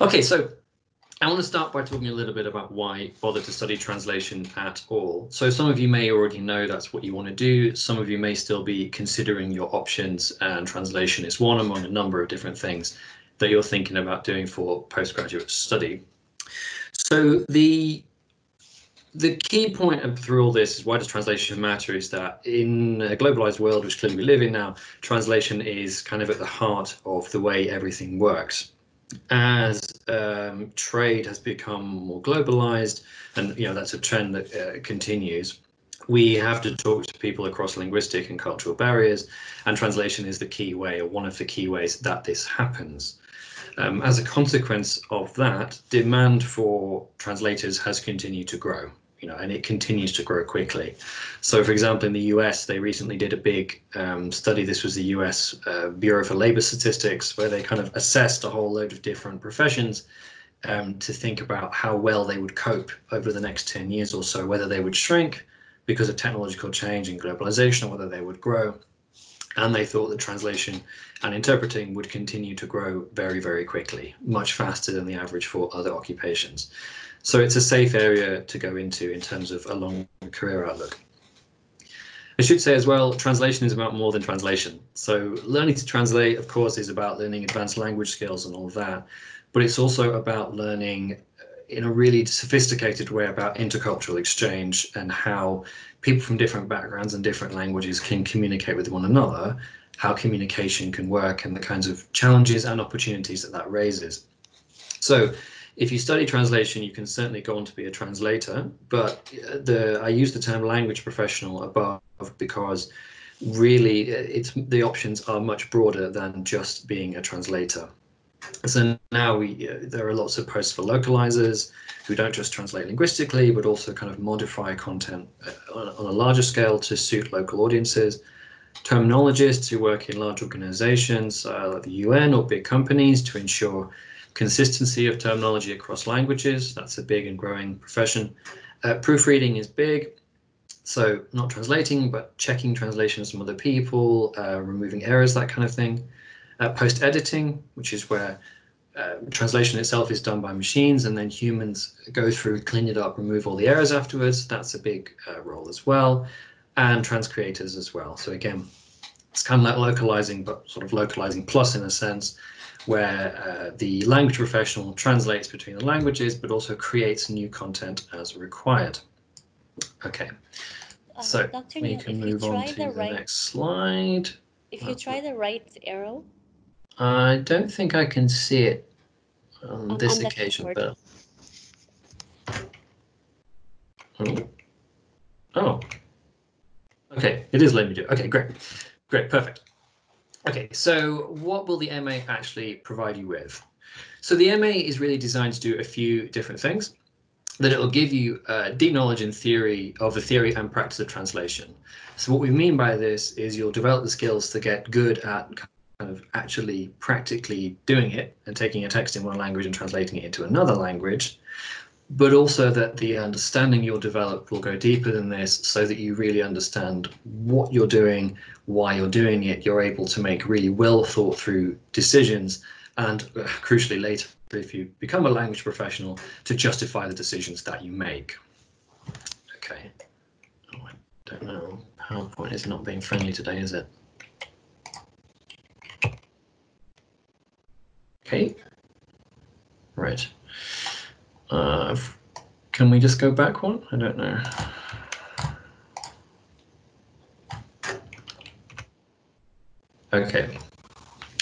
Okay, so I want to start by talking a little bit about why bother to study translation at all. So some of you may already know that's what you want to do. Some of you may still be considering your options, and translation is one among a number of different things that you're thinking about doing for postgraduate study. So the key point through all this is why does translation matter is that in a globalized world, which clearly we live in now, translation is kind of at the heart of the way everything works. As trade has become more globalized, and you know that's a trend that continues, we have to talk to people across linguistic and cultural barriers, and translation is the key way, or one of the key ways that this happens. As a consequence of that, demand for translators has continued to grow, you know, and it continues to grow quickly. So, for example, in the US, they recently did a big study. This was the US Bureau for Labor Statistics, where they kind of assessed a whole load of different professions to think about how well they would cope over the next 10 years or so, whether they would shrink because of technological change and globalization, or whether they would grow. And they thought that translation and interpreting would continue to grow very, very quickly, much faster than the average for other occupations. So it's a safe area to go into in terms of a long career outlook. I should say as well, translation is about more than translation. So learning to translate, of course, is about learning advanced language skills and all that, but it's also about learning in a really sophisticated way about intercultural exchange and how people from different backgrounds and different languages can communicate with one another, how communication can work, and the kinds of challenges and opportunities that that raises. So if you study translation, you can certainly go on to be a translator, but I use the term language professional above because really the options are much broader than just being a translator. So now there are lots of posts for localizers who don't just translate linguistically, but also kind of modify content on a larger scale to suit local audiences. Terminologists who work in large organizations like the UN or big companies to ensure consistency of terminology across languages. That's a big and growing profession. Proofreading is big. So not translating, but checking translations from other people, removing errors, that kind of thing. Post-editing, which is where translation itself is done by machines and then humans go through, clean it up, remove all the errors afterwards. That's a big role as well. And transcreators as well. So again, it's kind of like localizing, but sort of localizing plus in a sense, where the language professional translates between the languages, but also creates new content as required. Okay, so Dr. we can move on to the next slide. If you try the right arrow. I don't think I can see it on this occasion, but oh, okay, it is letting me do it. Okay, great, great, perfect. Okay, so what will the MA actually provide you with? So the MA is really designed to do a few different things. That it will give you deep knowledge in theory of the theory and practice of translation. So what we mean by this is you'll develop the skills to get good at kind of actually practically doing it and taking a text in one language and translating it into another language, but also that the understanding you'll develop will go deeper than this so that you really understand what you're doing, why you're doing it. You're able to make really well thought through decisions and crucially later, if you become a language professional, to justify the decisions that you make. Okay, oh, I don't know, PowerPoint is not being friendly today, is it? Okay, right. Can we just go back one? I don't know. Okay.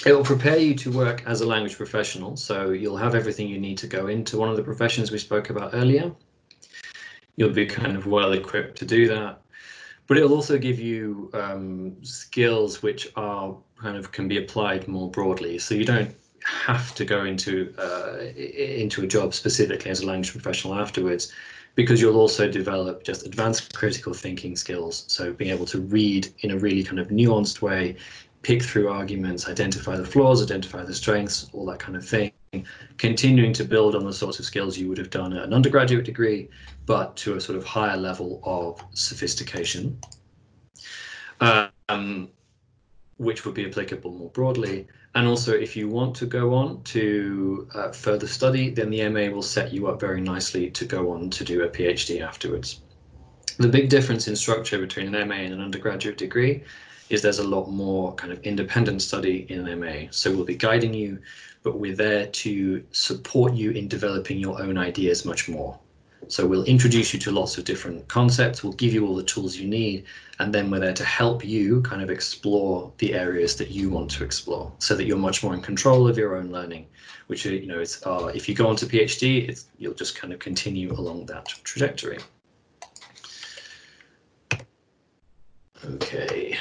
It will prepare you to work as a language professional, so you'll have everything you need to go into one of the professions we spoke about earlier. You'll be kind of well equipped to do that, but it'll also give you skills which are kind of can be applied more broadly. So you don't have to go into a job specifically as a language professional afterwards, because you'll also develop just advanced critical thinking skills. So being able to read in a really kind of nuanced way, pick through arguments, identify the flaws, identify the strengths, all that kind of thing, continuing to build on the sorts of skills you would have done at an undergraduate degree, but to a sort of higher level of sophistication. which would be applicable more broadly. And also, if you want to go on to further study, then the MA will set you up very nicely to go on to do a PhD afterwards. The big difference in structure between an MA and an undergraduate degree is there's a lot more kind of independent study in an MA. So we'll be guiding you, but we're there to support you in developing your own ideas much more. So we'll introduce you to lots of different concepts, we'll give you all the tools you need, and then we're there to help you kind of explore the areas that you want to explore so that you're much more in control of your own learning, which, you know, it's if you go on to PhD, you'll just kind of continue along that trajectory. Okay,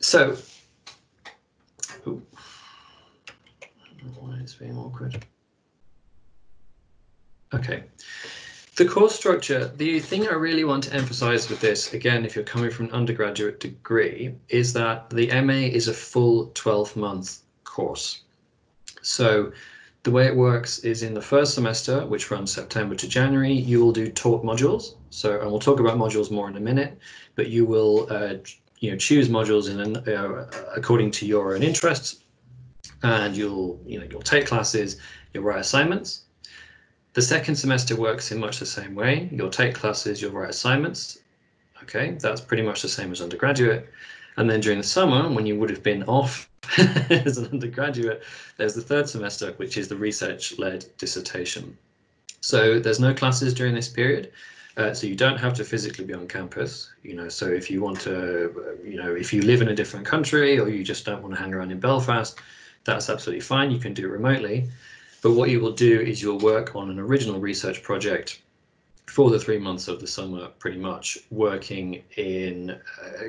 so, ooh, I don't know why it's being awkward. Okay. The course structure, the thing I really want to emphasize with this, again, if you're coming from an undergraduate degree, is that the MA is a full 12-month course. So the way it works is in the first semester, which runs September to January, you will do taught modules. So, and we'll talk about modules more in a minute, but you will choose modules in according to your own interests, and you'll take classes, you'll write assignments. The second semester works in much the same way. You'll take classes, you'll write assignments. Okay, that's pretty much the same as undergraduate. And then during the summer, when you would have been off as an undergraduate, there's the third semester, which is the research-led dissertation. So there's no classes during this period. So you don't have to physically be on campus, so if you want to, if you live in a different country or you just don't want to hang around in Belfast, that's absolutely fine. You can do it remotely. But what you will do is you'll work on an original research project for the 3 months of the summer, pretty much working in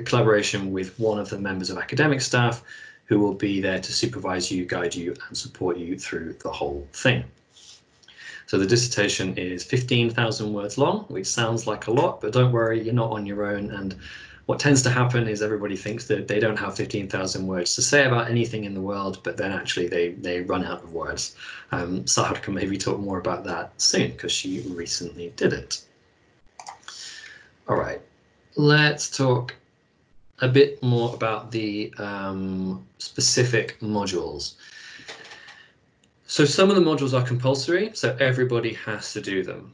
collaboration with one of the members of academic staff who will be there to supervise you, guide you and support you through the whole thing. So the dissertation is 15,000 words long, which sounds like a lot, but don't worry, you're not on your own. And what tends to happen is everybody thinks that they don't have 15,000 words to say about anything in the world, but then actually they run out of words. Sahar can maybe talk more about that soon because she recently did it. All right, let's talk a bit more about the specific modules. So some of the modules are compulsory, so everybody has to do them.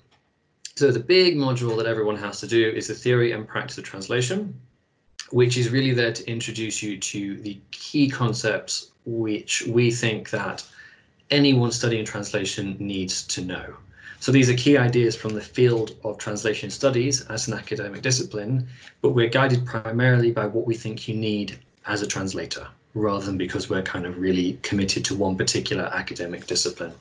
So the big module that everyone has to do is the theory and practice of translation, which is really there to introduce you to the key concepts which we think that anyone studying translation needs to know. So these are key ideas from the field of translation studies as an academic discipline, but we're guided primarily by what we think you need as a translator, rather than because we're kind of really committed to one particular academic discipline.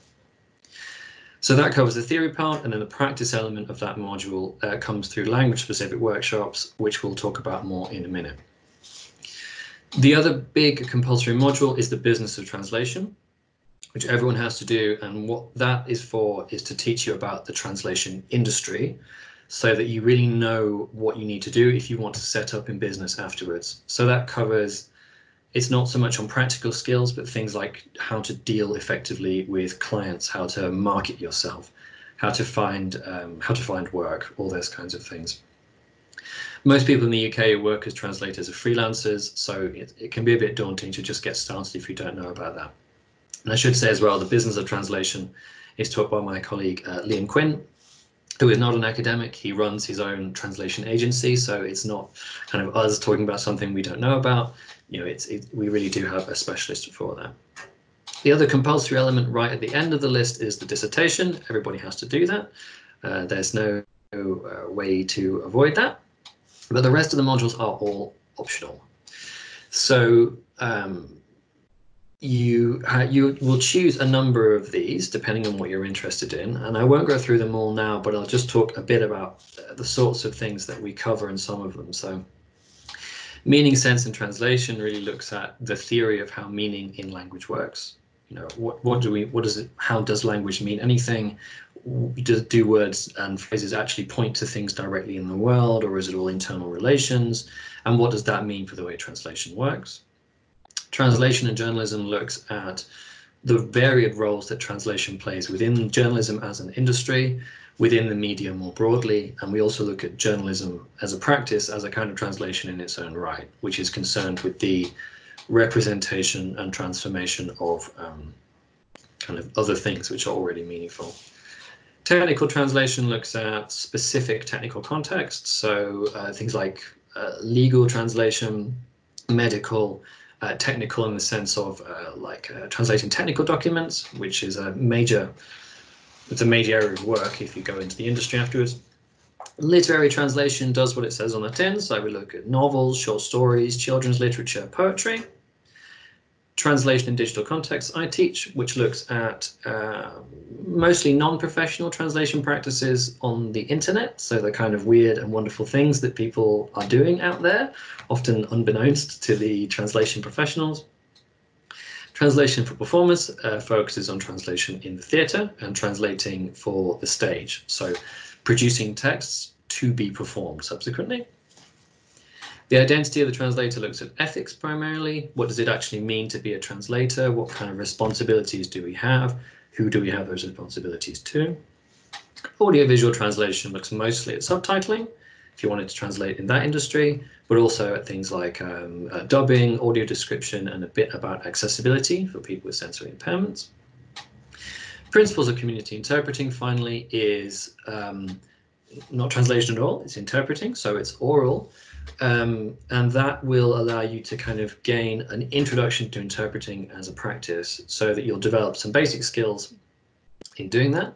So that covers the theory part, and then the practice element of that module comes through language-specific workshops, which we'll talk about more in a minute. The other big compulsory module is the business of translation, which everyone has to do, and what that is for is to teach you about the translation industry, so that you really know what you need to do if you want to set up in business afterwards. So that covers, it's not so much on practical skills, but things like how to deal effectively with clients, how to market yourself, how to find work, all those kinds of things. Most people in the UK work as translators or freelancers, so it can be a bit daunting to just get started if you don't know about that. And I should say as well, the business of translation is taught by my colleague Liam Quinn, who is not an academic. He runs his own translation agency, so it's not kind of us talking about something we don't know about. We really do have a specialist for that. The other compulsory element right at the end of the list is the dissertation. Everybody has to do that. There's no way to avoid that. But the rest of the modules are all optional. So you will choose a number of these depending on what you're interested in. And I won't go through them all now, but I'll just talk a bit about the sorts of things that we cover in some of them. So meaning, sense and translation really looks at the theory of how meaning in language works. How does language mean anything? Do words and phrases actually point to things directly in the world, or is it all internal relations? And what does that mean for the way translation works? Translation and journalism looks at the varied roles that translation plays within journalism as an industry, within the media more broadly, and we also look at journalism as a practice, as a kind of translation in its own right, which is concerned with the representation and transformation of kind of other things which are already meaningful. Technical translation looks at specific technical contexts, so things like legal translation, medical, technical in the sense of translating technical documents, which is a major, it's a major area of work if you go into the industry afterwards. Literary translation does what it says on the tin, so we look at novels, short stories, children's literature, poetry. Translation in digital contexts I teach, which looks at mostly non-professional translation practices on the internet, so the kind of weird and wonderful things that people are doing out there, often unbeknownst to the translation professionals. Translation for performance focuses on translation in the theatre and translating for the stage, so producing texts to be performed subsequently. The identity of the translator looks at ethics primarily. What does it actually mean to be a translator? What kind of responsibilities do we have? Who do we have those responsibilities to? Audiovisual translation looks mostly at subtitling, if you wanted to translate in that industry, but also at things like dubbing, audio description, and a bit about accessibility for people with sensory impairments. Principles of community interpreting, finally, is not translation at all, it's interpreting, so it's oral. And that will allow you to kind of gain an introduction to interpreting as a practice so that you'll develop some basic skills in doing that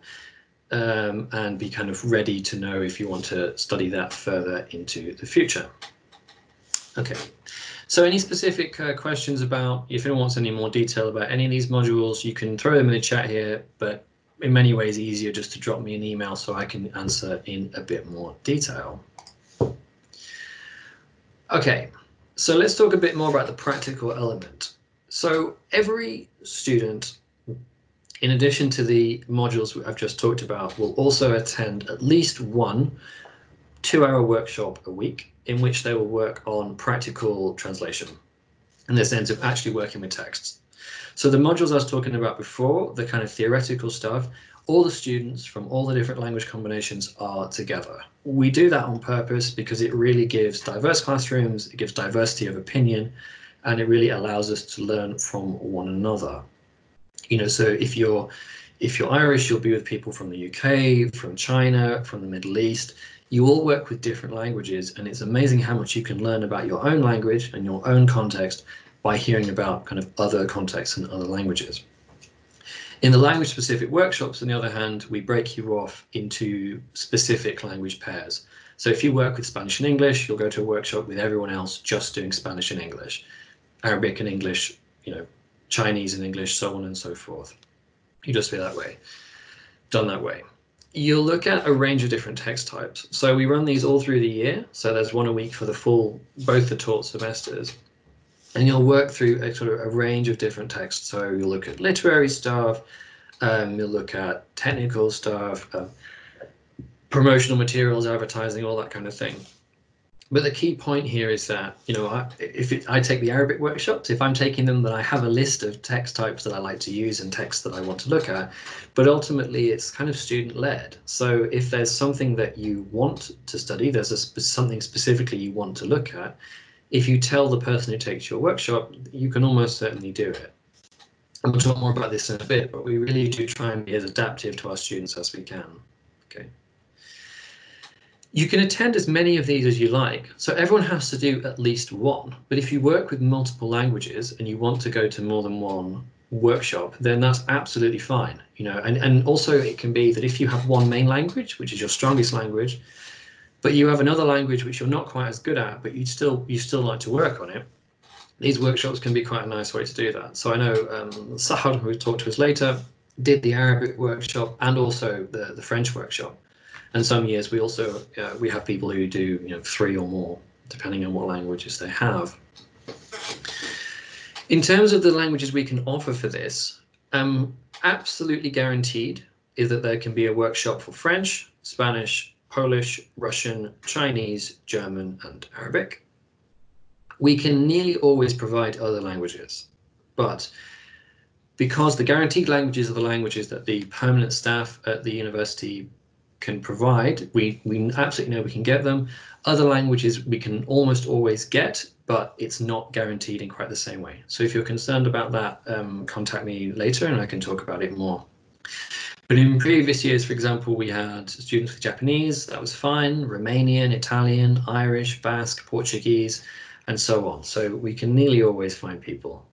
and be kind of ready to know if you want to study that further into the future. Okay, so any specific questions about, if anyone wants any more detail about any of these modules, you can throw them in the chat here, but in many ways easier just to drop me an email so I can answer in a bit more detail. Okay, so let's talk a bit more about the practical element. So every student, in addition to the modules I've just talked about, will also attend at least one 2-hour workshop a week in which they will work on practical translation in the sense of actually working with texts. So the modules I was talking about before, the kind of theoretical stuff, all the students from all the different language combinations are together. We do that on purpose because it really gives diverse classrooms, it gives diversity of opinion, and it really allows us to learn from one another. You know, so if you're Irish, you'll be with people from the UK, from China, from the Middle East. You all work with different languages, and it's amazing how much you can learn about your own language and your own context by hearing about kind of other contexts and other languages. In the language specific workshops, on the other hand, we break you off into specific language pairs. So if you work with Spanish and English, you'll go to a workshop with everyone else just doing Spanish and English, Arabic and English, you know, Chinese and English, so on and so forth. You just be that way, done that way. You'll look at a range of different text types. So we run these all through the year. So there's one a week for the full, both the taught semesters. And you'll work through a sort of a range of different texts. So you'll look at literary stuff, you'll look at technical stuff, promotional materials, advertising, all that kind of thing. But the key point here is that, you know, I take the Arabic workshops, if I'm taking them, then I have a list of text types that I like to use and texts that I want to look at. But ultimately, it's kind of student led. So if there's something that you want to study, there's something specifically you want to look at, if you tell the person who takes your workshop, you can almost certainly do it. And we'll talk more about this in a bit, but we really do try and be as adaptive to our students as we can. Okay. You can attend as many of these as you like. So everyone has to do at least one. But if you work with multiple languages and you want to go to more than one workshop, then that's absolutely fine. You know, and also it can be that if you have one main language, which is your strongest language, but you have another language which you're not quite as good at, but you still like to work on it. These workshops can be quite a nice way to do that. So I know Sahar, who we'll talk to us later, did the Arabic workshop and also the French workshop. And some years we also we have people who do, you know, 3 or more, depending on what languages they have. In terms of the languages we can offer for this, absolutely guaranteed is that there can be a workshop for French, Spanish, Polish, Russian, Chinese, German, and Arabic. We can nearly always provide other languages, but because the guaranteed languages are the languages that the permanent staff at the university can provide, we absolutely know we can get them. Other languages we can almost always get but it's not guaranteed in quite the same way. So if you're concerned about that, contact me later and I can talk about it more. But in previous years, for example, we had students with Japanese, that was fine, Romanian, Italian, Irish, Basque, Portuguese, and so on. So we can nearly always find people.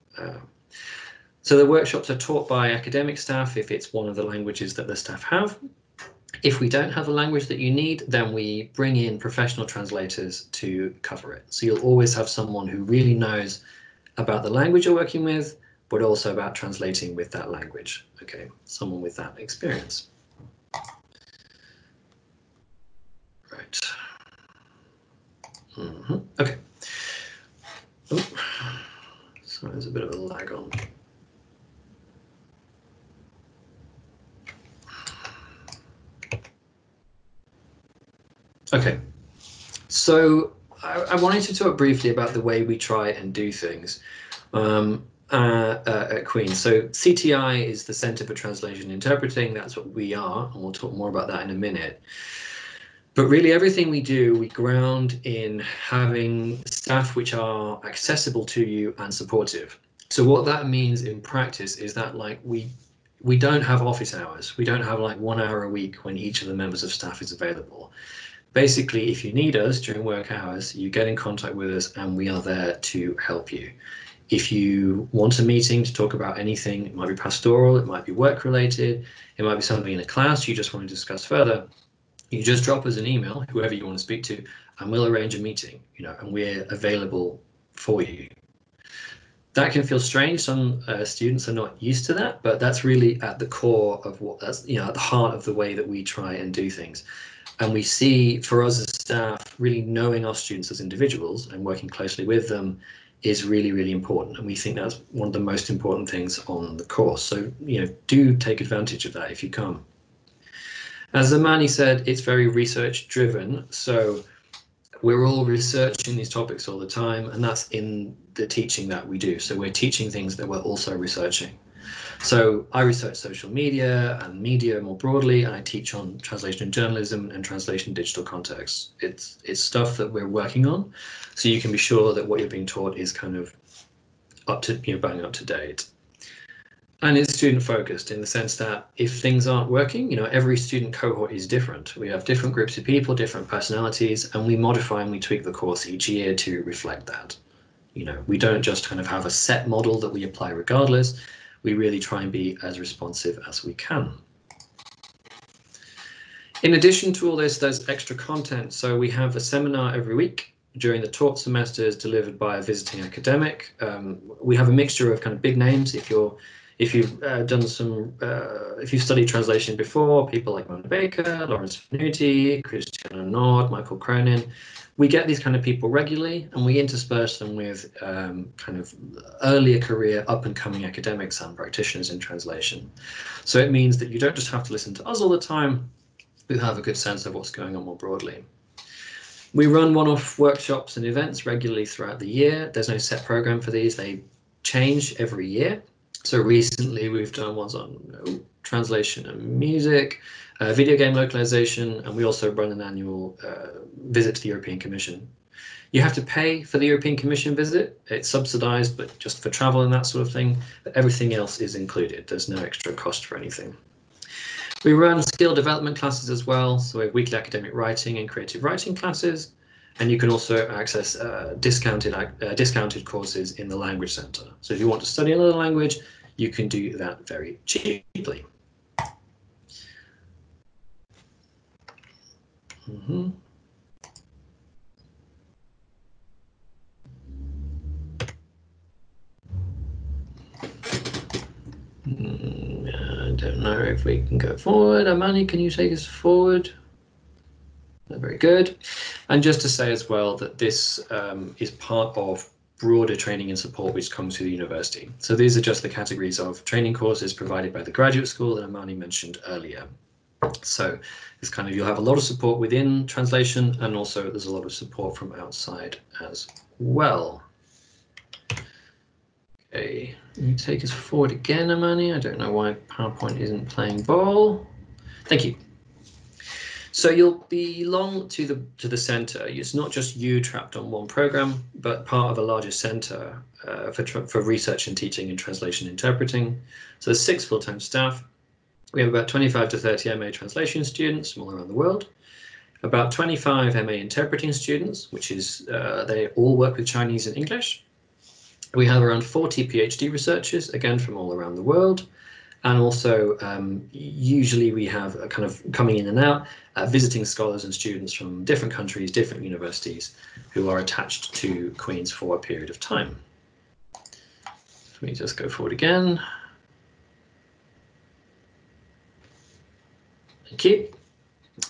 So the workshops are taught by academic staff if it's one of the languages that the staff have. If we don't have a language that you need, then we bring in professional translators to cover it. So you'll always have someone who really knows about the language you're working with, but also about translating with that language. Okay, someone with that experience. Right. Okay. Oh, so there's a bit of a lag on. Okay, so I wanted to talk briefly about the way we try and do things at Queen's. So CTI is the Centre for Translation and Interpreting. That's what we are, and we'll talk more about that in a minute. But really everything we do, we ground in having staff which are accessible to you and supportive. So what that means in practice is that, like, we don't have office hours. We don't have like 1 hour a week when each of the members of staff is available. Basically, if you need us during work hours, you get in contact with us and we are there to help you. If you want a meeting to talk about anything, it might be pastoral, it might be work related, it might be something in a class you just want to discuss further, you just drop us an email, whoever you want to speak to, and we'll arrange a meeting, you know, and we're available for you. That can feel strange. Some students are not used to that, but that's really at the core of what that's, you know, at the heart of the way that we try and do things. And we see, for us as staff, really knowing our students as individuals and working closely with them is really, really important. And we think that's one of the most important things on the course. So, you know, do take advantage of that if you come. As Othmani said, it's very research driven. So we're all researching these topics all the time, and that's in the teaching that we do. So we're teaching things that we're also researching. So I research social media and media more broadly, and I teach on translation and journalism and translation digital contexts. It's stuff that we're working on, so you can be sure that what you're being taught is kind of up to, you know, bang up to date. And it's student focused in the sense that if things aren't working, you know, every student cohort is different. We have different groups of people, different personalities, and we modify and we tweak the course each year to reflect that. You know, we don't just kind of have a set model that we apply regardless. We really try and be as responsive as we can. In addition to all this, there's extra content. So we have a seminar every week during the taught semesters delivered by a visiting academic. We have a mixture of kind of big names. If you've studied translation before, people like Mona Baker, Lawrence Venuti, Christiane Nord, Michael Cronin. We get these kind of people regularly, and we intersperse them with kind of earlier career up and coming academics and practitioners in translation. So it means that you don't just have to listen to us all the time, you have a good sense of what's going on more broadly. We run one-off workshops and events regularly throughout the year. There's no set program for these. They change every year. So recently we've done ones on, you know, translation and music, video game localization, and we also run an annual visit to the European Commission. You have to pay for the European Commission visit. It's subsidized, but just for travel and that sort of thing. But everything else is included. There's no extra cost for anything. We run skill development classes as well. So we have weekly academic writing and creative writing classes. And you can also access discounted courses in the Language Centre. So if you want to study another language, you can do that very cheaply. I don't know if we can go forward. Othmani, can you take us forward? Very good. And just to say as well that this is part of broader training and support which comes through the university. So these are just the categories of training courses provided by the graduate school that Othmani mentioned earlier. So it's kind of, you'll have a lot of support within translation, and also there's a lot of support from outside as well. Okay, can you take us forward again, Othmani? I don't know why PowerPoint isn't playing ball. Thank you. So you'll belong to the centre. It's not just you trapped on one programme, but part of a larger centre for research and teaching and translation and interpreting. So there's 6 full-time staff. We have about 25 to 30 MA translation students from all around the world, about 25 MA interpreting students, which is they all work with Chinese and English. We have around 40 PhD researchers, again from all around the world. And also, usually we have a kind of coming in and out, visiting scholars and students from different countries, different universities, who are attached to Queen's for a period of time. Let me just go forward again. Thank you.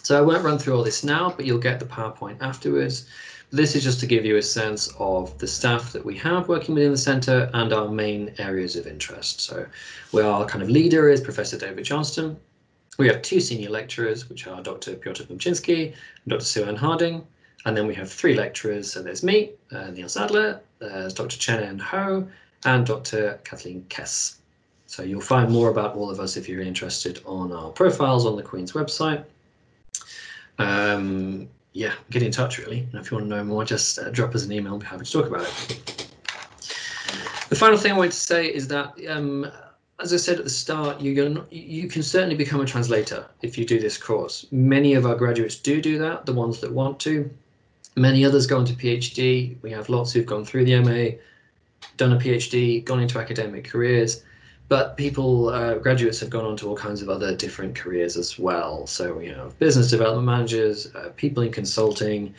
So I won't run through all this now, but you'll get the PowerPoint afterwards. This is just to give you a sense of the staff that we have working within the centre and our main areas of interest. So where our kind of leader is Professor David Johnston. We have 2 senior lecturers, which are Dr. Piotr Bomczynski and Dr. Sue Ann Harding. And then we have 3 lecturers. So there's me, Neil Sadler, there's Dr. Chen N Ho and Dr. Kathleen Kess. So you'll find more about all of us if you're interested on our profiles on the Queen's website. Yeah, get in touch really, and if you want to know more, just drop us an email and be happy to talk about it. The final thing I wanted to say is that, as I said at the start, you can certainly become a translator if you do this course. Many of our graduates do that, the ones that want to. Many others go into PhD. We have lots who've gone through the MA, done a PhD, gone into academic careers. But people, graduates have gone on to all kinds of other different careers as well. So we have business development managers, people in consulting,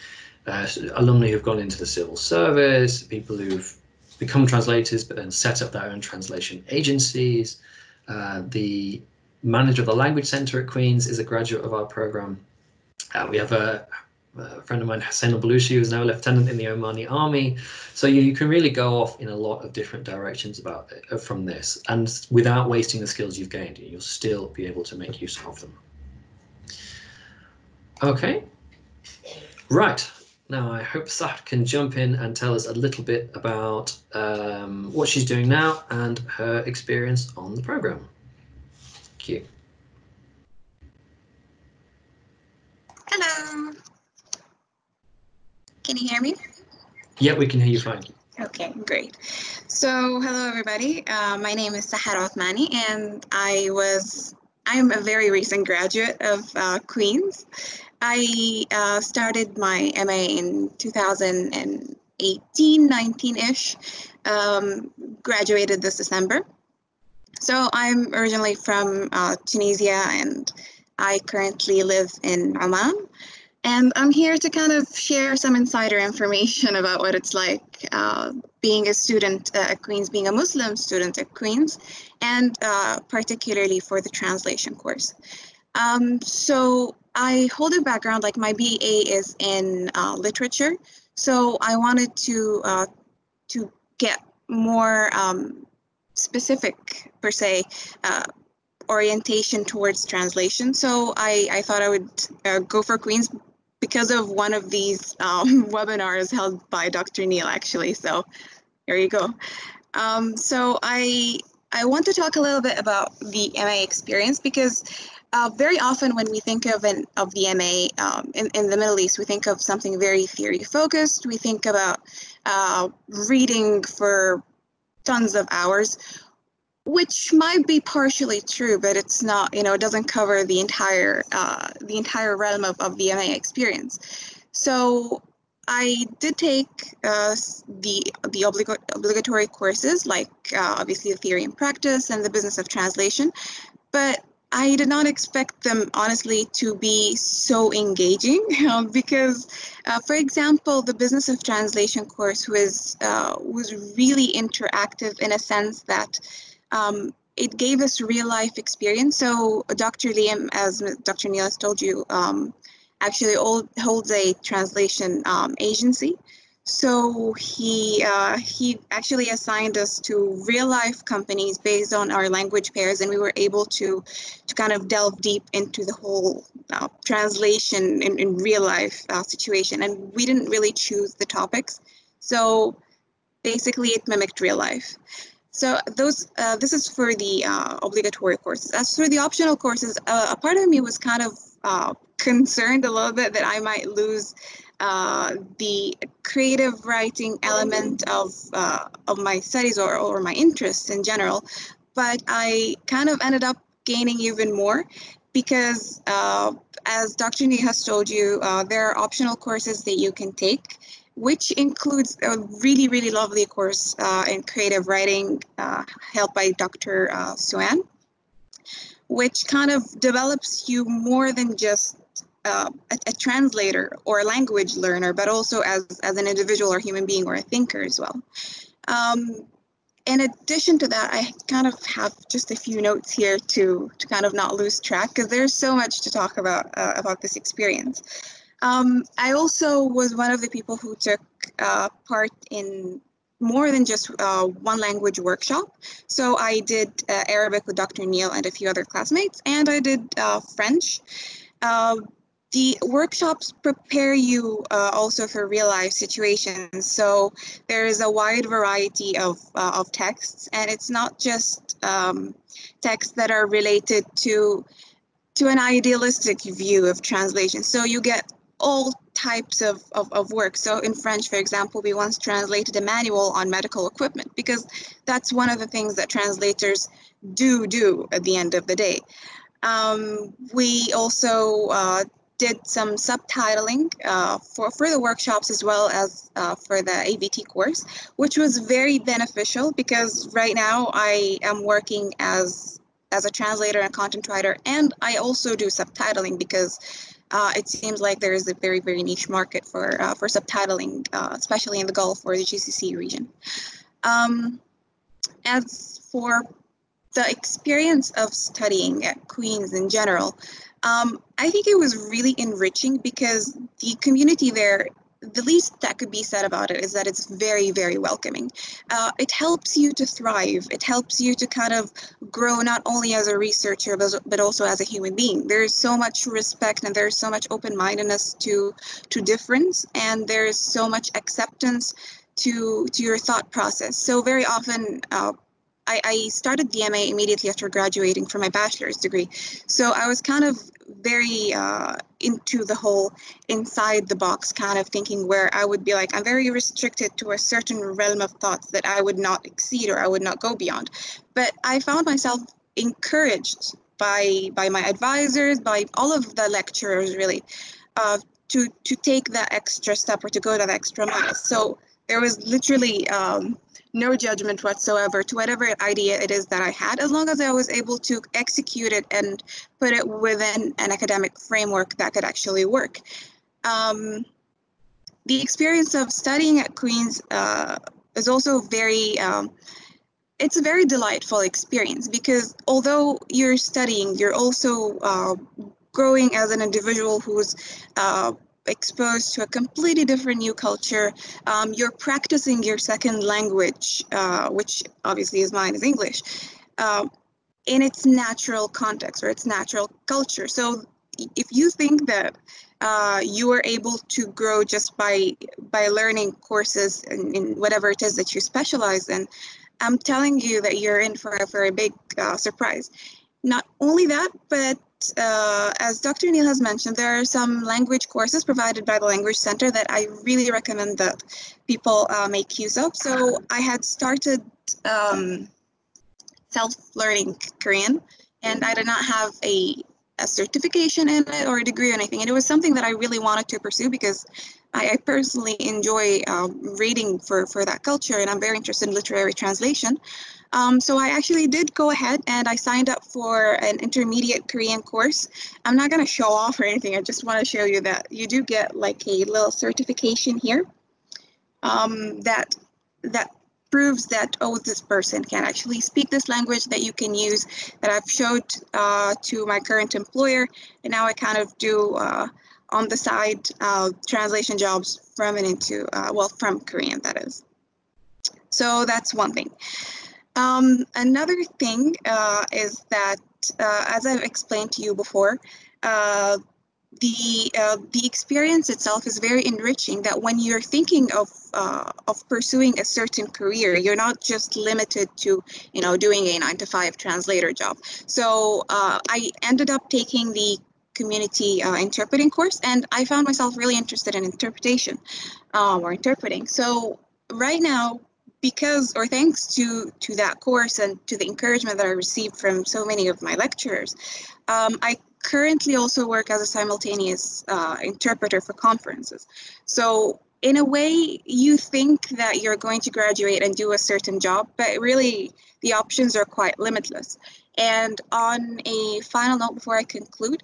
alumni who've gone into the civil service, people who've become translators but then set up their own translation agencies. The manager of the language centre at Queen's is a graduate of our programme. We have a friend of mine, Hassan Al Baloushi, who's now a lieutenant in the Omani army. So you can really go off in a lot of different directions from this, and without wasting the skills you've gained, you'll still be able to make use of them. Okay, right. Now I hope Sahar can jump in and tell us a little bit about what she's doing now and her experience on the programme. Thank you. Hello. Can you hear me? Yeah, we can hear you fine. Okay, great. So, hello everybody. My name is Sahar Othmani, and I'm a very recent graduate of Queen's. I started my MA in 2018, 19-ish, graduated this December. So I'm originally from Tunisia, and I currently live in Oman. And I'm here to kind of share some insider information about what it's like being a student at Queen's, being a Muslim student at Queen's, and particularly for the translation course. So I hold a background, like my BA is in literature, so I wanted to get more specific, per se, orientation towards translation. So I thought I would go for Queen's because of one of these webinars held by Dr. Neil, actually. So there you go. So I want to talk a little bit about the MA experience, because very often when we think of the MA in the Middle East, we think of something very theory focused. We think about reading for tons of hours, which might be partially true, but it's not, it doesn't cover the entire realm of the MA experience. So I did take the obligatory courses, like obviously the theory and practice and the business of translation, but I did not expect them, honestly, to be so engaging, because, for example, the Business of Translation course was really interactive in a sense that it gave us real life experience. So Dr. Liam, as Dr. Neil has told you, actually holds a translation agency. So he actually assigned us to real life companies based on our language pairs, and we were able to kind of delve deep into the whole translation in real life situation. And we didn't really choose the topics. So basically it mimicked real life. So this is for the obligatory courses. As for the optional courses, a part of me was kind of concerned a little bit that I might lose the creative writing element of my studies or my interests in general. But I kind of ended up gaining even more because as Dr. Nee has told you, there are optional courses that you can take, which includes a really, really lovely course in creative writing held by Dr. Sue Ann, which kind of develops you more than just a translator or a language learner, but also as an individual or human being or a thinker as well. In addition to that, I kind of have just a few notes here to kind of not lose track, because there's so much to talk about this experience. I also was one of the people who took part in more than just one language workshop. So I did Arabic with Dr. Neil and a few other classmates, and I did French. The workshops prepare you also for real life situations. So there is a wide variety of texts, and it's not just texts that are related to an idealistic view of translation. So you get all types of work. So in French, for example, we once translated a manual on medical equipment, because that's one of the things that translators do at the end of the day. We also did some subtitling for the workshops as well as for the AVT course, which was very beneficial because right now I am working as a translator and content writer, and I also do subtitling because it seems like there is a very, very niche market for subtitling, especially in the Gulf or the GCC region. As for the experience of studying at Queen's in general, I think it was really enriching because the community there, the least that could be said about it is that it's very, very welcoming. It helps you to thrive. It helps you to kind of grow not only as a researcher, but also as a human being. There is so much respect and there is so much open-mindedness to difference, and there is so much acceptance to your thought process. So very often, I started the MA immediately after graduating from my bachelor's degree. So I was kind of very into the whole inside the box kind of thinking, where I would be like, I'm very restricted to a certain realm of thoughts that I would not exceed or I would not go beyond. But I found myself encouraged by my advisors, by all of the lecturers really, to take that extra step or to go that extra mile. So there was literally no judgment whatsoever to whatever idea it is that I had, as long as I was able to execute it and put it within an academic framework that could actually work. The experience of studying at Queen's is also very, it's a very delightful experience, because although you're studying, you're also growing as an individual who's exposed to a completely different new culture. You're practicing your second language, which obviously is mine, is English, in its natural context or its natural culture. So if you think that you were able to grow just by learning courses in whatever it is that you specialize in, I'm telling you that you're in for a big surprise. Not only that, but as Dr. Neil has mentioned, there are some language courses provided by the Language Center that I really recommend that people make use of. So I had started self-learning Korean, and I did not have a certification in it or a degree or anything. And it was something that I really wanted to pursue because I personally enjoy reading for that culture, and I'm very interested in literary translation. So I actually did go ahead and I signed up for an intermediate Korean course. I'm not going to show off or anything. I just want to show you that you do get like a little certification here that proves that, oh, this person can actually speak this language that you can use, that I've showed to my current employer. And now I kind of do on the side translation jobs from and into, well, from Korean, that is. So that's one thing. Another thing is that, as I've explained to you before, the experience itself is very enriching, that when you're thinking of pursuing a certain career, you're not just limited to, you know, doing a 9-to-5 translator job. So I ended up taking the community interpreting course, and I found myself really interested in interpretation or interpreting. So right now, because or thanks to that course and to the encouragement that I received from so many of my lecturers, I currently also work as a simultaneous interpreter for conferences. So in a way, you think that you're going to graduate and do a certain job, but really the options are quite limitless. And on a final note before I conclude,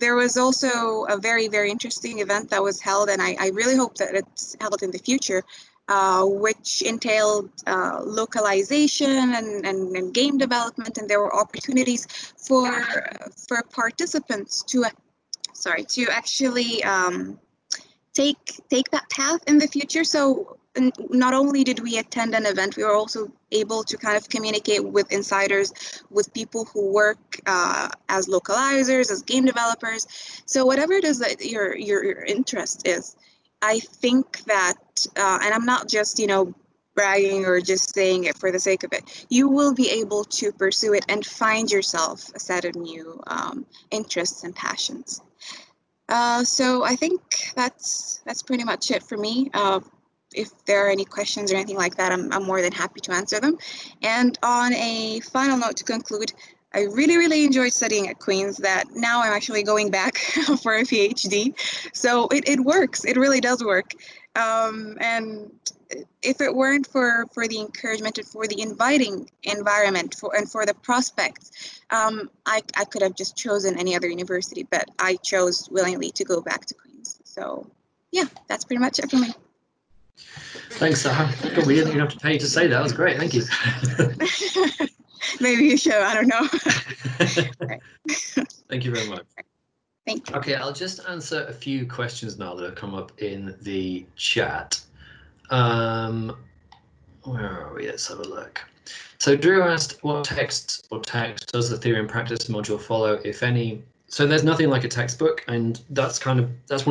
there was also a very, very interesting event that was held, and I really hope that it's held in the future, which entailed localization and game development, and there were opportunities for participants to actually take that path in the future. So not only did we attend an event, we were also able to kind of communicate with insiders, with people who work as localizers, as game developers. So whatever it is that your interest is, I think that, and I'm not just, bragging or just saying it for the sake of it, you will be able to pursue it and find yourself a set of new interests and passions. So I think that's pretty much it for me. If there are any questions or anything like that, I'm more than happy to answer them. And on a final note to conclude, I really, really enjoyed studying at Queen's, that now I'm actually going back for a PhD. So it works, it really does work. And if it weren't for the encouragement and for the inviting environment and for the prospects, I could have just chosen any other university, but I chose willingly to go back to Queen's. So yeah, that's pretty much it for me. Thanks, Sahar. I probably didn't even have to pay you to say that. That was great. Thank you. Maybe you should. I don't know. Thank you very much. Thank you. Okay, I'll just answer a few questions now that have come up in the chat. Where are we? Let's have a look. So Drew asked, what texts or text does the theory and practice module follow, if any? So there's nothing like a textbook, and that's one of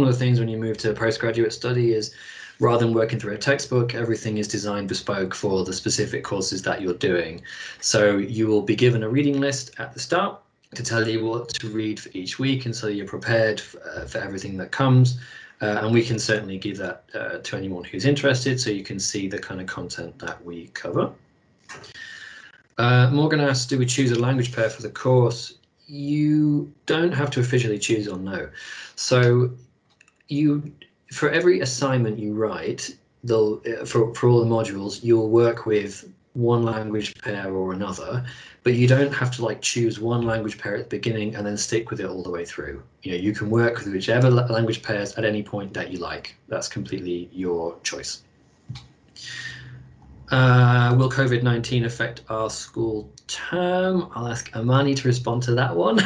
the things when you move to postgraduate study is, rather than working through a textbook, everything is designed bespoke for the specific courses that you're doing. So you will be given a reading list at the start to tell you what to read for each week, and so you're prepared for everything that comes. And we can certainly give that to anyone who's interested, so you can see the kind of content that we cover. Morgan asks, do we choose a language pair for the course? You don't have to officially choose or no. So you, for every assignment you write, for all the modules, you'll work with one language pair or another, but you don't have to like choose one language pair at the beginning and then stick with it all the way through. You know, you can work with whichever language pairs at any point that you like. That's completely your choice. Will COVID-19 affect our school term? I'll ask Amani to respond to that one.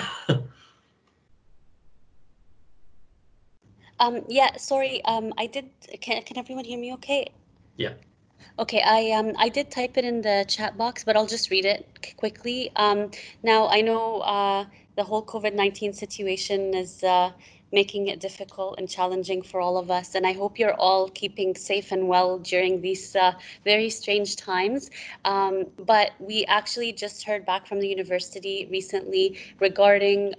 Yeah, sorry, I did, can everyone hear me okay? Yeah. Okay, I did type it in the chat box, but I'll just read it quickly. Now, I know the whole COVID-19 situation is making it difficult and challenging for all of us, and I hope you're all keeping safe and well during these very strange times. But we actually just heard back from the university recently regarding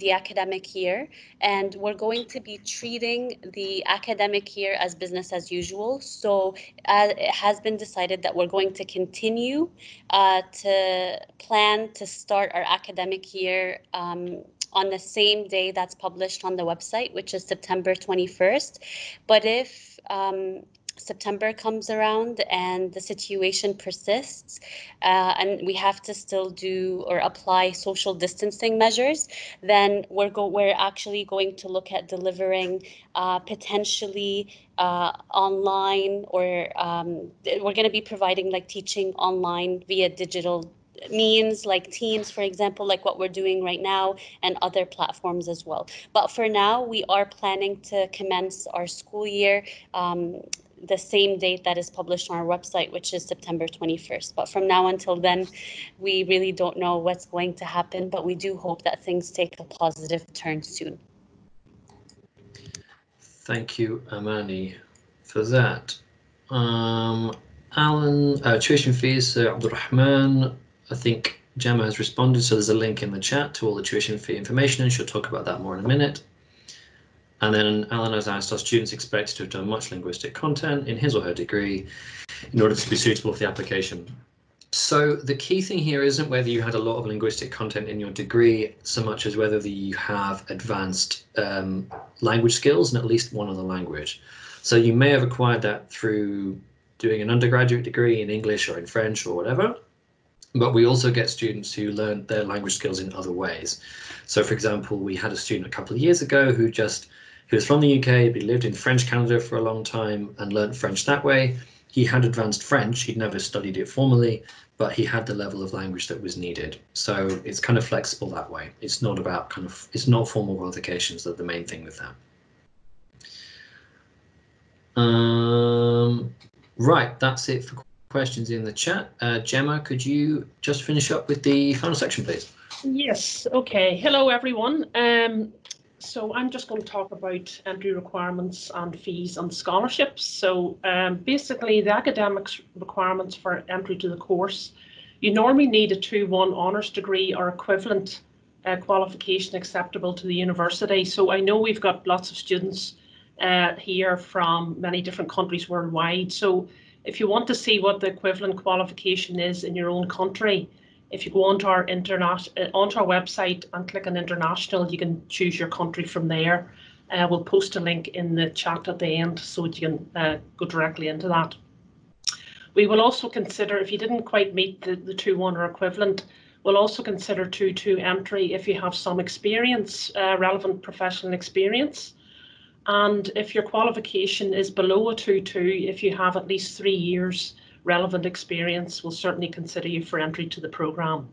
the academic year, and we're going to be treating the academic year as business as usual. So it has been decided that we're going to continue to plan to start our academic year on the same day that's published on the website, which is September 21st. But if September comes around and the situation persists and we have to still do or apply social distancing measures, then we're actually going to look at delivering potentially online, or we're going to be providing like teaching online via digital means like Teams, for example, like what we're doing right now, and other platforms as well. But for now, we are planning to commence our school year the same date that is published on our website, which is September 21st. But from now until then, we really don't know what's going to happen, but we do hope that things take a positive turn soon. Thank you, Amani, for that. Alan, tuition fees, Abdul Rahman, I think Gemma has responded, so there's a link in the chat to all the tuition fee information, and she'll talk about that more in a minute. And then Alan has asked, are students expected to have done much linguistic content in his or her degree in order to be suitable for the application? So the key thing here isn't whether you had a lot of linguistic content in your degree so much as whether you have advanced language skills in at least one other language. So you may have acquired that through doing an undergraduate degree in English or in French or whatever. But we also get students who learn their language skills in other ways. So, for example, we had a student a couple of years ago who was from the UK, but he lived in French Canada for a long time and learned French that way. He had advanced French. He'd never studied it formally, but he had the level of language that was needed. So it's kind of flexible that way. It's not about kind of, it's not formal qualifications that are the main thing with that. Right, that's it for questions in the chat. Gemma, could you just finish up with the final section, please? Yes, okay. Hello, everyone. So I'm just going to talk about entry requirements and fees and scholarships. So basically the academic requirements for entry to the course, you normally need a 2:1 honours degree or equivalent qualification acceptable to the university. So I know we've got lots of students here from many different countries worldwide. So if you want to see what the equivalent qualification is in your own country, if you go onto our website and click on international, you can choose your country from there. We'll post a link in the chat at the end so that you can go directly into that. We will also consider, if you didn't quite meet the 2:1 or equivalent, we'll also consider 2:2 entry if you have some experience, relevant professional experience. And if your qualification is below a 2:2, if you have at least 3 years relevant experience, we'll certainly consider you for entry to the programme.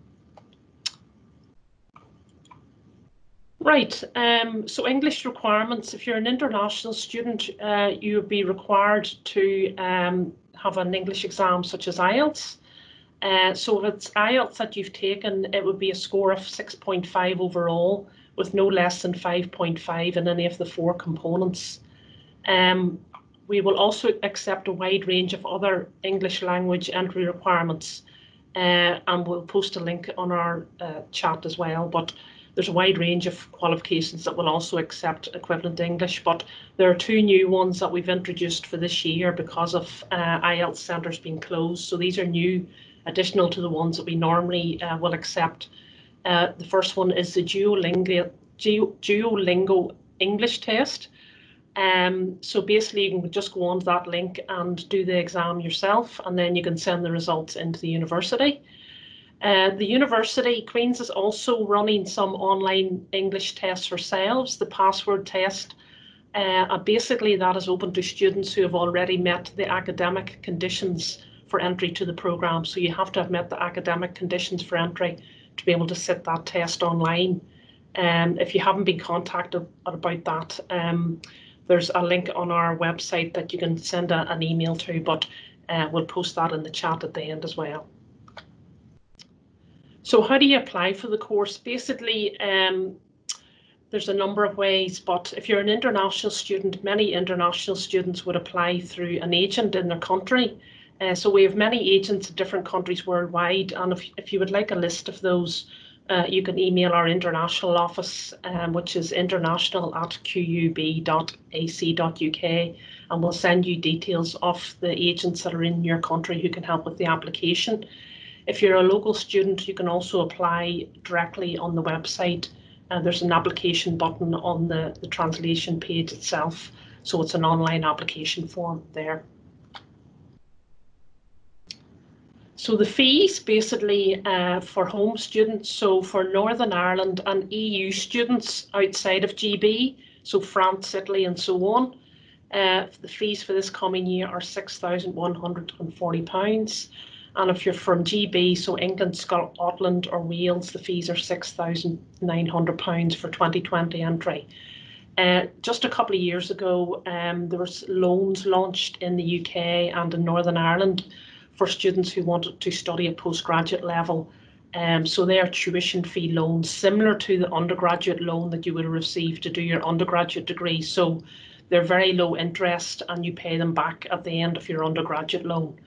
Right, so English requirements. If you're an international student, you'll be required to have an English exam such as IELTS. So if it's IELTS that you've taken, it would be a score of 6.5 overall, with no less than 5.5 in any of the 4 components. We will also accept a wide range of other English language entry requirements, and we'll post a link on our chat as well, but there's a wide range of qualifications that will also accept equivalent English, but there are 2 new ones that we've introduced for this year because of IELTS centres being closed. So these are new, additional to the ones that we normally will accept. The first one is the Duolingo English test. So basically you can just go onto that link and do the exam yourself, and then you can send the results into the university. The university, Queen's, is also running some online English tests herself, the password test. And basically that is open to students who have already met the academic conditions for entry to the programme. So you have to have met the academic conditions for entry to be able to sit that test online. If you haven't been contacted about that, there's a link on our website that you can send an email to, but we'll post that in the chat at the end as well. So how do you apply for the course? Basically, there's a number of ways, but if you're an international student, many international students would apply through an agent in their country. So we have many agents in different countries worldwide, and if you would like a list of those, you can email our international office, which is international@qub.ac.uk, and we'll send you details of the agents that are in your country who can help with the application. If you're a local student, you can also apply directly on the website. There's an application button on the translation page itself, so it's an online application form there. So the fees basically for home students, so for Northern Ireland and EU students outside of GB, so France, Italy and so on, the fees for this coming year are £6,140. And if you're from GB, so England, Scotland or Wales, the fees are £6,900 for 2020 entry. Just a couple of years ago, there was loans launched in the UK and in Northern Ireland for students who wanted to study at postgraduate level. So they are tuition fee loans, similar to the undergraduate loan that you would receive to do your undergraduate degree. So they're very low interest and you pay them back at the end of your undergraduate loan.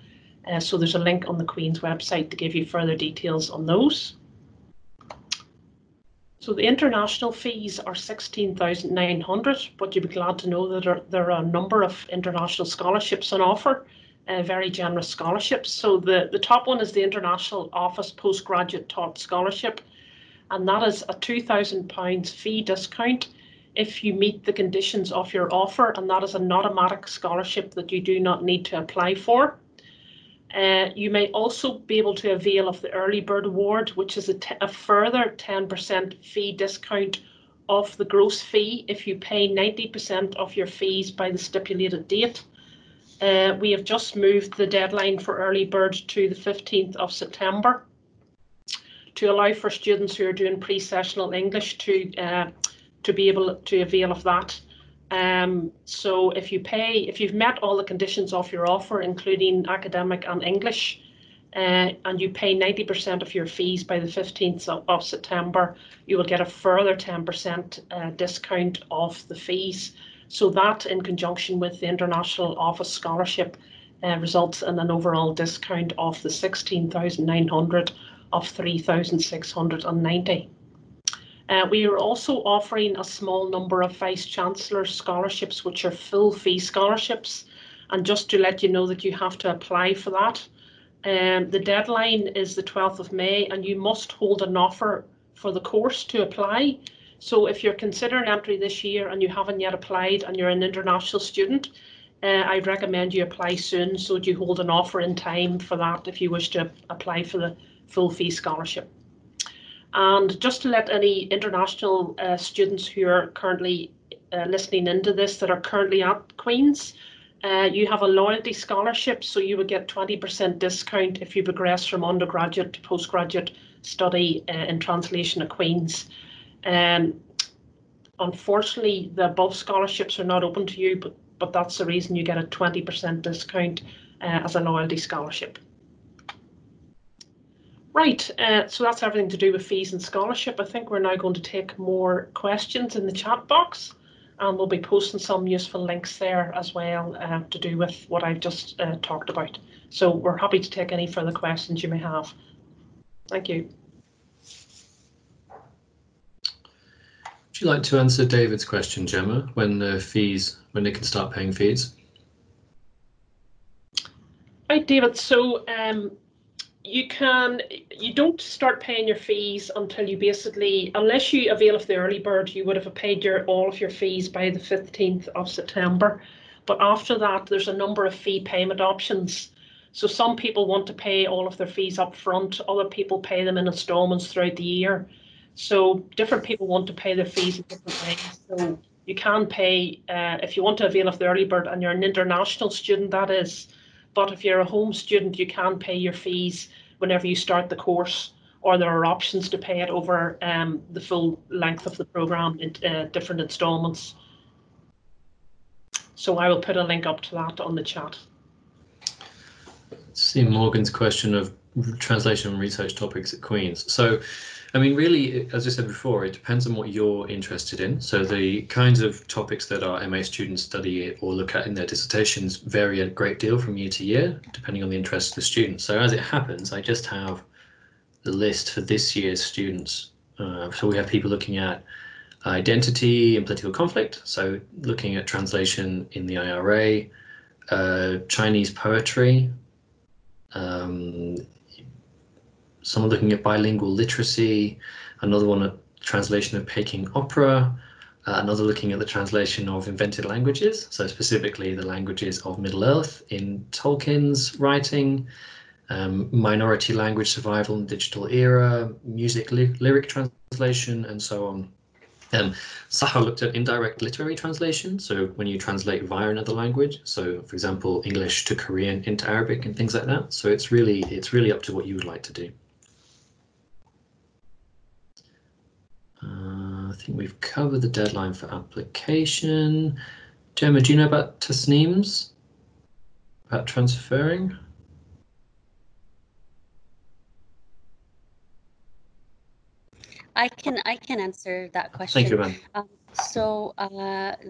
So there's a link on the Queen's website to give you further details on those. So the international fees are 16,900, but you'll be glad to know that there are a number of international scholarships on offer, very generous scholarships. So the top one is the International Office Postgraduate Taught Scholarship, and that is a £2,000 fee discount if you meet the conditions of your offer, and that is an automatic scholarship that you do not need to apply for. You may also be able to avail of the Early Bird Award, which is a further 10% fee discount off the gross fee if you pay 90% of your fees by the stipulated date. We have just moved the deadline for Early Bird to the 15th of September to allow for students who are doing pre-sessional English to be able to avail of that. So if you've met all the conditions of your offer, including academic and English, and you pay 90% of your fees by the 15th of September, you will get a further 10% discount off the fees. So that, in conjunction with the International Office Scholarship, results in an overall discount of the 16,900 of 3,690. We are also offering a small number of Vice Chancellor scholarships, which are full fee scholarships, and just to let you know that you have to apply for that. The deadline is the 12th of May, and you must hold an offer for the course to apply. So if you're considering entry this year and you haven't yet applied and you're an international student, I'd recommend you apply soon so that you hold an offer in time for that if you wish to apply for the full fee scholarship. And just to let any international students who are currently listening into this that are currently at Queen's, you have a loyalty scholarship, so you would get 20% discount if you progress from undergraduate to postgraduate study in translation at Queen's. Unfortunately, the above scholarships are not open to you, but that's the reason you get a 20% discount as a loyalty scholarship. Right, so that's everything to do with fees and scholarship. I think we're now going to take more questions in the chat box, and we'll be posting some useful links there as well to do with what I've just talked about. So we're happy to take any further questions you may have. Thank you. Would you like to answer David's question, Gemma, when they can start paying fees? Right, David, so you don't start paying your fees until you basically, unless you avail of the Early Bird, you would have paid all of your fees by the 15th of September. But after that, there's a number of fee payment options. So some people want to pay all of their fees up front, other people pay them in installments throughout the year. So different people want to pay their fees in different ways. So you can pay, if you want to avail of the Early Bird and you're an international student, that is. But if you're a home student, you can pay your fees whenever you start the course, or there are options to pay it over the full length of the programme in different instalments. So I will put a link up to that on the chat. Let's see Morgan's question of translation and research topics at Queen's. So, I mean, really, as I said before, it depends on what you're interested in. So the kinds of topics that our MA students study or look at in their dissertations vary a great deal from year to year, depending on the interests of the students. So as it happens, I just have the list for this year's students. So we have people looking at identity and political conflict. So looking at translation in the IRA, Chinese poetry, someone looking at bilingual literacy, another one at translation of Peking opera, another looking at the translation of invented languages, so specifically the languages of Middle Earth in Tolkien's writing, minority language survival in the digital era, music lyric translation, and so on. Sahar looked at indirect literary translation, so when you translate via another language, so for example English to Korean into Arabic and things like that. So it's really up to what you would like to do. I think we've covered the deadline for application. Gemma, do you know about Tasneem's? About transferring? I can answer that question. Thank you, ma'am.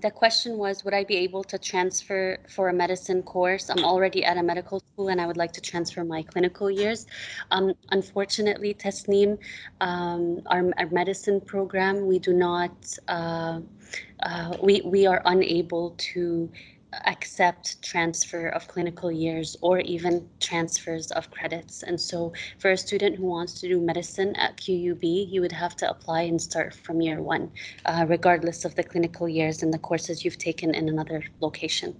The question was, would I be able to transfer for a medicine course? I'm already at a medical school and I would like to transfer my clinical years. Unfortunately, Tasneem, our medicine program, we do not, we are unable to accept transfer of clinical years or even transfers of credits. And so for a student who wants to do medicine at QUB, you would have to apply and start from year one, regardless of the clinical years and the courses you've taken in another location.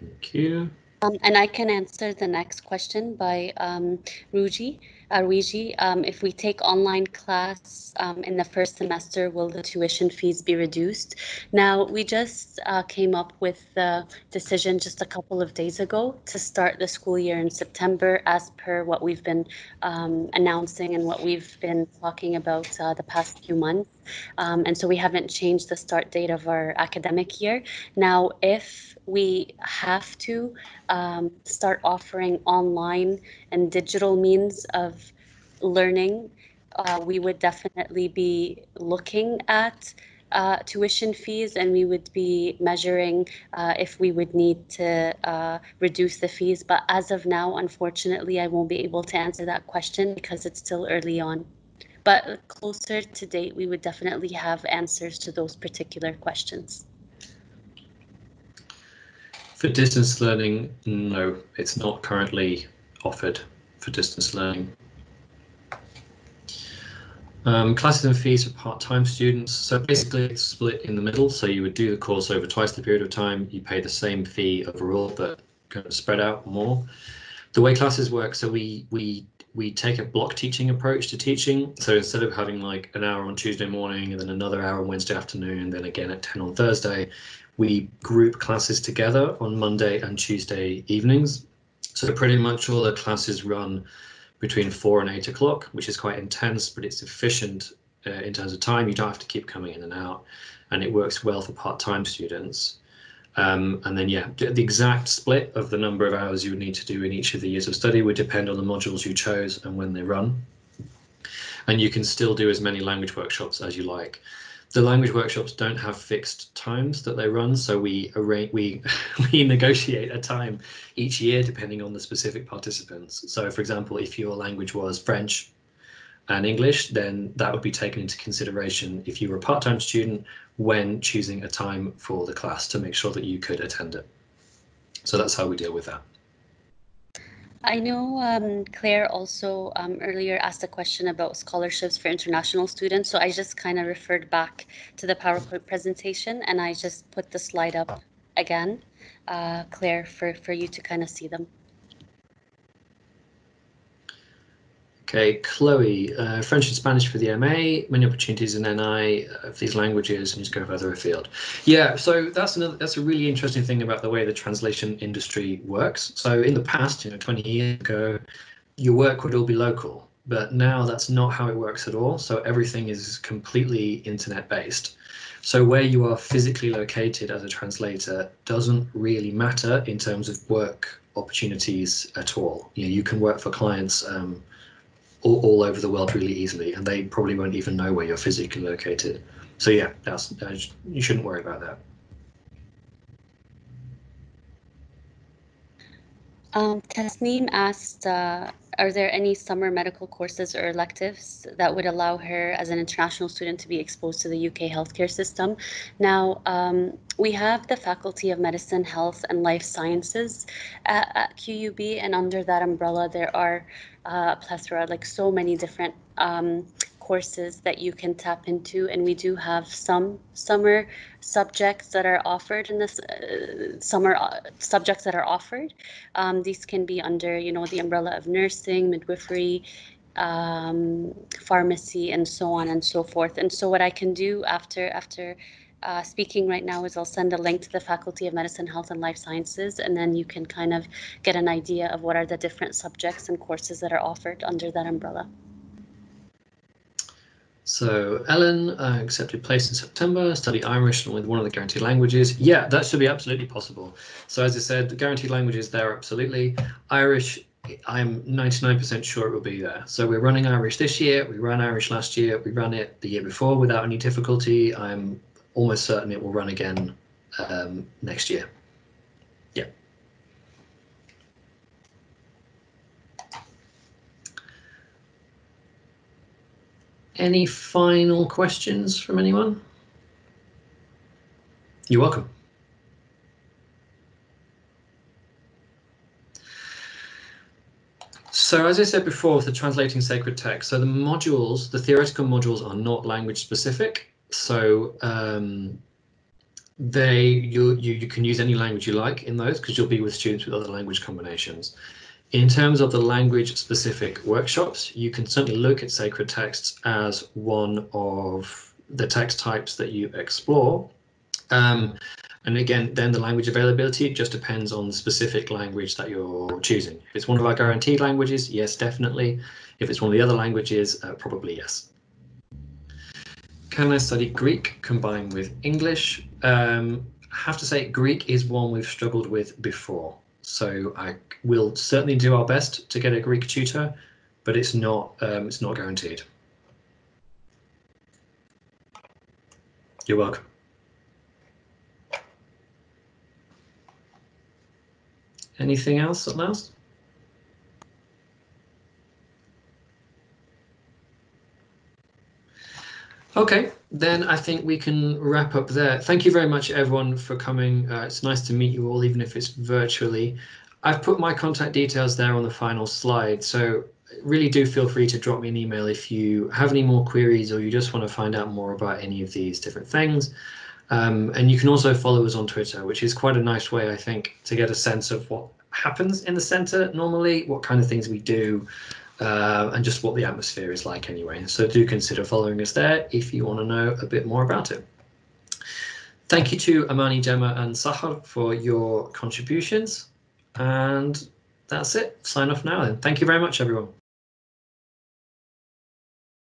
Thank you. And I can answer the next question by Ruji. If we take online class in the first semester, will the tuition fees be reduced? Now, we just came up with the decision just a couple of days ago to start the school year in September as per what we've been announcing and what we've been talking about the past few months. And so we haven't changed the start date of our academic year. Now, if we have to start offering online and digital means of learning, we would definitely be looking at tuition fees, and we would be measuring if we would need to reduce the fees. But as of now, unfortunately, I won't be able to answer that question because it's still early on. But closer to date, we would definitely have answers to those particular questions. For distance learning, no, it's not currently offered for distance learning. Classes and fees for part-time students. So basically it's split in the middle. So you would do the course over twice the period of time. You pay the same fee overall, but kind of spread out more. The way classes work, so we take a block teaching approach to teaching. So instead of having like an hour on Tuesday morning and then another hour on Wednesday afternoon, and then again at 10 on Thursday, we group classes together on Monday and Tuesday evenings. So pretty much all the classes run between 4 and 8 o'clock, which is quite intense, but it's efficient in terms of time. You don't have to keep coming in and out, and it works well for part-time students. And then, yeah, the exact split of the number of hours you would need to do in each of the years of study would depend on the modules you chose and when they run. And you can still do as many language workshops as you like. The language workshops don't have fixed times that they run, so we negotiate a time each year depending on the specific participants. So, for example, if your language was French and English, then that would be taken into consideration if you were a part-time student when choosing a time for the class to make sure that you could attend it. So that's how we deal with that. I know Claire also earlier asked a question about scholarships for international students, so I just kind of referred back to the PowerPoint presentation and I just put the slide up again, Claire, for you to kind of see them. Okay, Chloe, French and Spanish for the MA, many opportunities in NI of these languages, and you just go further afield. Yeah, so that's a really interesting thing about the way the translation industry works. So in the past, 20 years ago, your work would all be local, but now that's not how it works at all. So everything is completely internet based. So where you are physically located as a translator doesn't really matter in terms of work opportunities at all. You can work for clients all over the world really easily, and they probably won't even know where you're physically located. So yeah, you shouldn't worry about that. Tasneem asked, are there any summer medical courses or electives that would allow her as an international student to be exposed to the UK healthcare system? Now, we have the Faculty of Medicine, Health and Life Sciences at QUB, and under that umbrella there are a plethora, like so many different courses that you can tap into, and we do have some summer subjects that are offered in this these can be under the umbrella of nursing, midwifery, pharmacy, and so on and so forth. And so what I can do after speaking right now is I'll send a link to the Faculty of Medicine, Health and Life Sciences, and then you can kind of get an idea of what are the different subjects and courses that are offered under that umbrella. So Ellen accepted place in September, study Irish and with one of the guaranteed languages. Yeah, that should be absolutely possible. So as I said, the guaranteed languages there, absolutely. Irish I'm 99% sure it will be there. So we're running Irish this year, we ran Irish last year, we ran it the year before without any difficulty. I'm almost certain it will run again next year. Yeah. Any final questions from anyone? You're welcome. So as I said before, with the translating sacred text, so the modules, the theoretical modules are not language specific. So you can use any language you like in those because you'll be with students with other language combinations. In terms of the language specific workshops, you can certainly look at sacred texts as one of the text types that you explore. And again, then the language availability just depends on the specific language that you're choosing. If it's one of our guaranteed languages, yes, definitely. If it's one of the other languages, probably yes. Can I study Greek combined with English? I have to say Greek is one we've struggled with before. So I will certainly do our best to get a Greek tutor, but it's not guaranteed. You're welcome. Anything else at last? Okay, then I think we can wrap up there. Thank you very much, everyone, for coming. It's nice to meet you all, even if it's virtually. I've put my contact details there on the final slide, so really do feel free to drop me an email if you have any more queries or you just want to find out more about any of these different things. And you can also follow us on Twitter, which is quite a nice way, I think, to get a sense of what happens in the centre normally, what kind of things we do, and just what the atmosphere is like anyway. So do consider following us there if you want to know a bit more about it. Thank you to Amani, Gemma and Sahar for your contributions. And that's it. Sign off now then. Thank you very much, everyone.